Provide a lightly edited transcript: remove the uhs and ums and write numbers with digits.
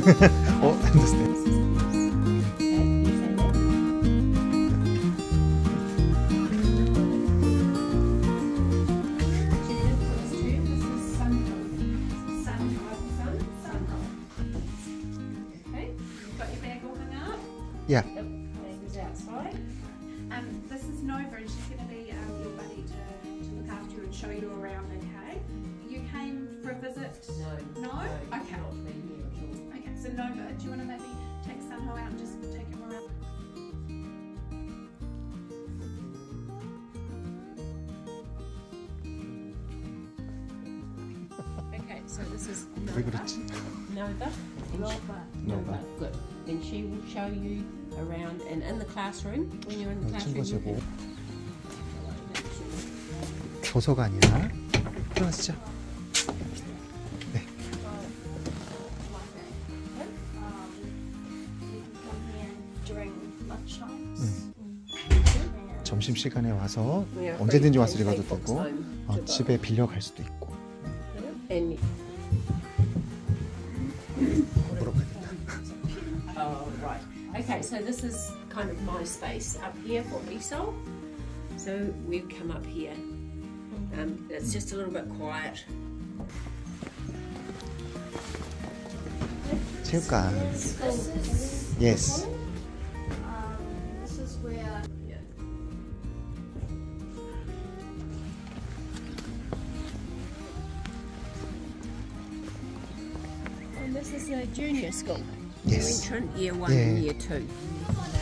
Oh, I understand. Yeah. Yep. This is outside. This is Nova, and she's going to be your buddy to look after you and show you around, okay? You came for a visit? No. No? Okay. Okay, so Nova, do you want to maybe take Sunho out and just take him around? Okay, so this is Nova. Nova. Good. Then she will show you around and in the classroom. When you're in the classroom. 도서관이나 들어가시죠. 네. 점심 시간에 와서 언제든지 와서 읽어도 되고 집에 빌려 갈 수도 있고. Okay, so this is kind of my space up here for ESOL. So we've come up here. It's just a little bit quiet. 체육관. Yes. This is where. Yeah. And this is a junior school. Yes. You're in year 1 and year 2.